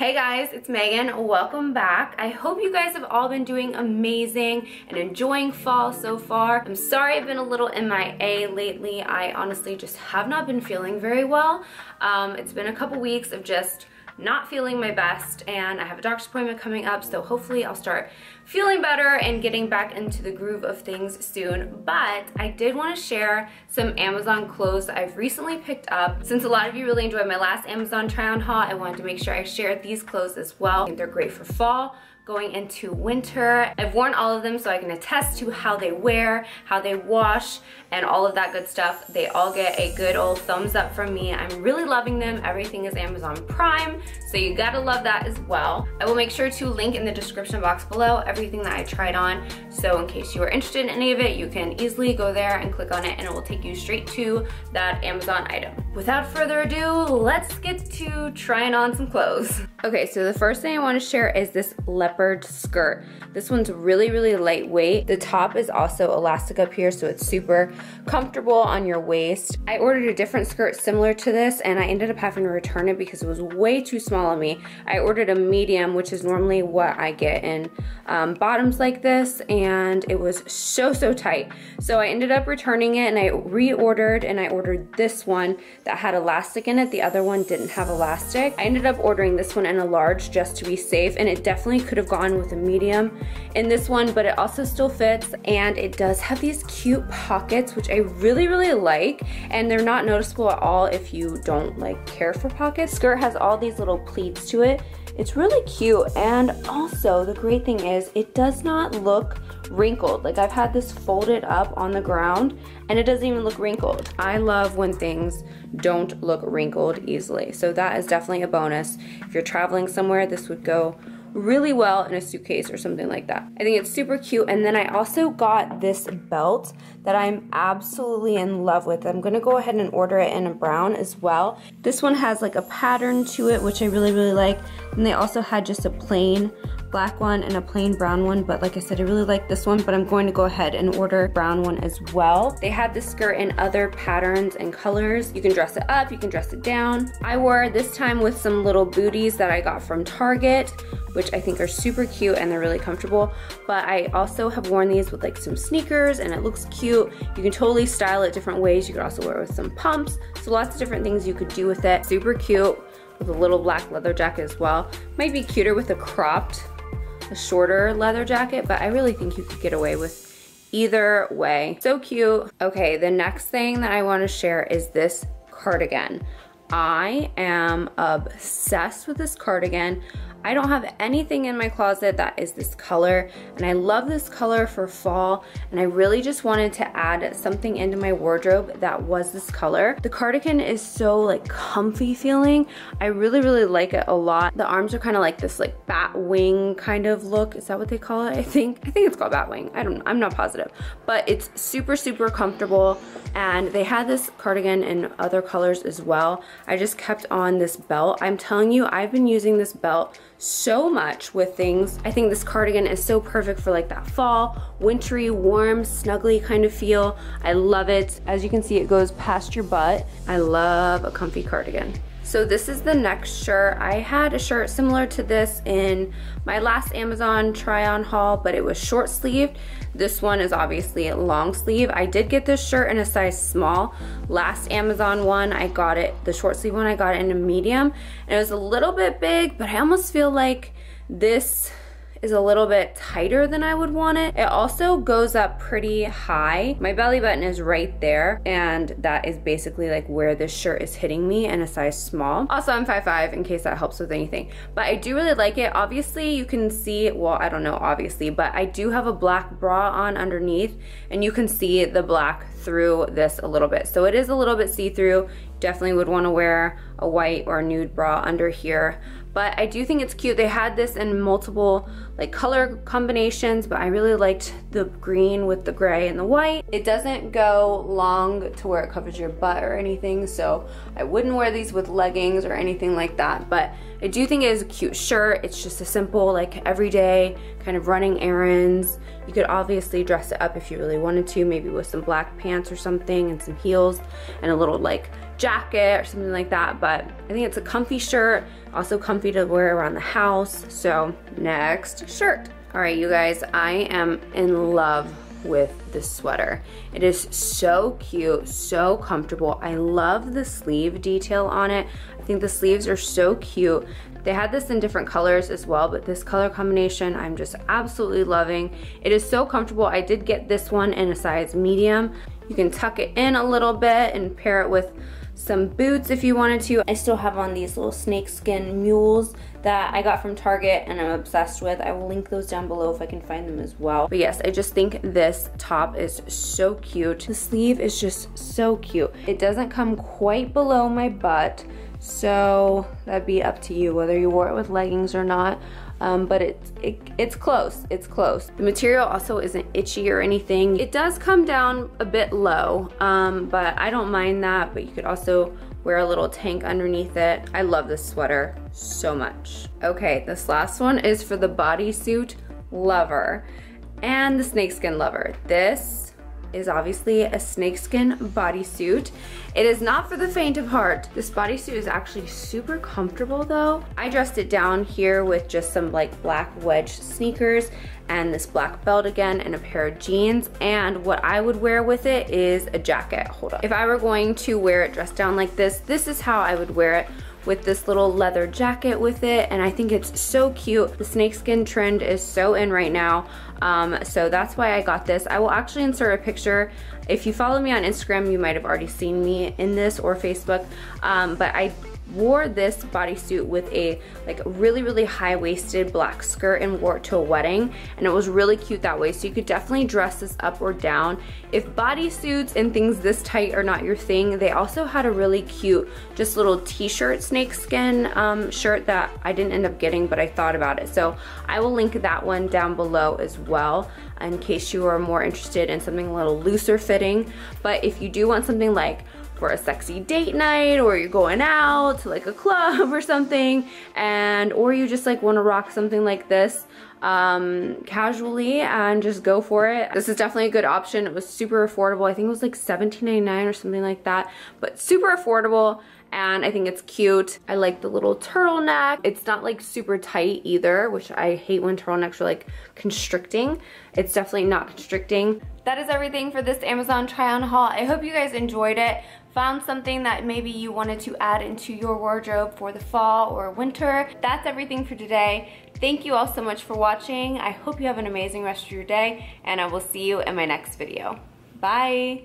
Hey guys, it's Megan. Welcome back. I hope you guys have all been doing amazing and enjoying fall so far. I'm sorry I've been a little MIA lately. I honestly just have not been feeling very well. It's been a couple weeks of just not feeling my best, and I have a doctor's appointment coming up, so hopefully I'll start feeling better and getting back into the groove of things soon. But I did want to share some Amazon clothes that I've recently picked up. Since a lot of you really enjoyed my last Amazon try on haul, I wanted to make sure I shared these clothes as well. I think they're great for fall, going into winter. I've worn all of them, so I can attest to how they wear, how they wash, and all of that good stuff. They all get a good old thumbs up from me. I'm really loving them. Everything is Amazon Prime, so you gotta love that as well. I will make sure to link in the description box below everything that I tried on, so in case you are interested in any of it, you can easily go there and click on it and it will take you straight to that Amazon item. Without further ado, let's get to trying on some clothes. Okay, so the first thing I want to share is this leopard skirt. This one's really lightweight. The top is also elastic up here, so it's super comfortable on your waist. I ordered a different skirt similar to this and I ended up having to return it because it was way too small on me. I ordered a medium, which is normally what I get in bottoms like this, and it was so tight. So I ended up returning it and I reordered, and I ordered this one that had elastic in it. The other one didn't have elastic. I ended up ordering this one in a large just to be safe, and it definitely could have gone with a medium in this one, but it also still fits, and it does have these cute pockets, which I really like, and they're not noticeable at all if you don't like care for pockets. Skirt has all these little pleats to it. It's really cute, and also the great thing is it does not look wrinkled. Like, I've had this folded up on the ground and it doesn't even look wrinkled. I love when things don't look wrinkled easily, so that is definitely a bonus. If you're traveling somewhere, this would go really well in a suitcase or something like that. I think it's super cute. And then I also got this belt that I'm absolutely in love with. I'm gonna go ahead and order it in a brown as well. This one has like a pattern to it, which I really like. And they also had just a plain black one and a plain brown one, but like I said, I really like this one, but I'm going to go ahead and order a brown one as well. They had this skirt in other patterns and colors. You can dress it up, you can dress it down. I wore this time with some little booties that I got from Target, which I think are super cute and they're really comfortable, but I also have worn these with like some sneakers and it looks cute. You can totally style it different ways. You could also wear it with some pumps, so lots of different things you could do with it. Super cute with a little black leather jacket as well. Might be cuter with a shorter leather jacket, but I really think you could get away with either way. So cute. Okay, the next thing that I want to share is this cardigan. I am obsessed with this cardigan. I don't have anything in my closet that is this color, and I love this color for fall, and I really just wanted to add something into my wardrobe that was this color. The cardigan is so like comfy feeling. I really like it a lot. The arms are kind of like this like bat wing kind of look. Is that what they call it? I think it's called bat wing. I'm not positive, but it's super comfortable, and they had this cardigan in other colors as well. I just kept on this belt. I'm telling you, I've been using this belt so much with things. I think this cardigan is so perfect for like that fall, wintry, warm, snuggly kind of feel. I love it. As you can see, it goes past your butt. I love a comfy cardigan. So this is the next shirt. I had a shirt similar to this in my last Amazon try on haul, but it was short sleeved. This one is obviously long sleeve. I did get this shirt in a size small. Last Amazon one, I got it, the short sleeve one, I got it in a medium, and it was a little bit big, but I almost feel like this is a little bit tighter than I would want it. It also goes up pretty high. My belly button is right there, and that is basically like where this shirt is hitting me in a size small. Also, I'm 5'5", in case that helps with anything. But I do really like it. Obviously, you can see, well, I don't know obviously, but I do have a black bra on underneath, and you can see the black through this a little bit. So it is a little bit see-through. Definitely would want to wear a white or a nude bra under here, but I do think it's cute. They had this in multiple like color combinations, but I really liked the green with the gray and the white. It doesn't go long to where it covers your butt or anything, so I wouldn't wear these with leggings or anything like that, but I do think it is a cute shirt. It's just a simple like everyday kind of running errands. You could obviously dress it up if you really wanted to, maybe with some black pants or something and some heels and a little like jacket or something like that, but I think it's a comfy shirt, also comfy to wear around the house. So next shirt. All right, you guys, I am in love with this sweater. It is so cute, so comfortable. I love the sleeve detail on it. I think the sleeves are so cute. They had this in different colors as well, but this color combination I'm just absolutely loving. It is so comfortable. I did get this one in a size medium. You can tuck it in a little bit and pair it with some boots if you wanted to. I still have on these little snakeskin mules that I got from Target and I'm obsessed with. I will link those down below if I can find them as well. But yes, I just think this top is so cute. The sleeve is just so cute. It doesn't come quite below my butt, so that'd be up to you whether you wore it with leggings or not, but it's close, it's close. The material also isn't itchy or anything. It does come down a bit low, but I don't mind that, but you could also wear a little tank underneath it. I love this sweater so much. Okay, this last one is for the bodysuit lover and the snakeskin lover. This is obviously a snakeskin bodysuit. It is not for the faint of heart. This bodysuit is actually super comfortable though. I dressed it down here with just some like black wedge sneakers and this black belt again and a pair of jeans, and what I would wear with it is a jacket. Hold up. If I were going to wear it dressed down like this, this is how I would wear it, with this little leather jacket with it, and I think it's so cute. The snakeskin trend is so in right now, so that's why I got this. I will actually insert a picture. If you follow me on Instagram, you might have already seen me in this, or Facebook, but I wore this bodysuit with a like really, really high-waisted black skirt and wore it to a wedding, and it was really cute that way. So you could definitely dress this up or down. If bodysuits and things this tight are not your thing, they also had a really cute just little t-shirt snakeskin shirt that I didn't end up getting, but I thought about it. So I will link that one down below as well in case you are more interested in something a little looser fitting. But if you do want something like for a sexy date night, or you're going out to like a club or something, and or you just like want to rock something like this casually and just go for it, this is definitely a good option. It was super affordable. I think it was like $17.99 or something like that, but super affordable, and I think it's cute. I like the little turtleneck. It's not like super tight either, which I hate when turtlenecks are like constricting. It's definitely not constricting. That is everything for this Amazon try on haul. I hope you guys enjoyed it. Found something that maybe you wanted to add into your wardrobe for the fall or winter. That's everything for today. Thank you all so much for watching. I hope you have an amazing rest of your day, and I will see you in my next video. Bye.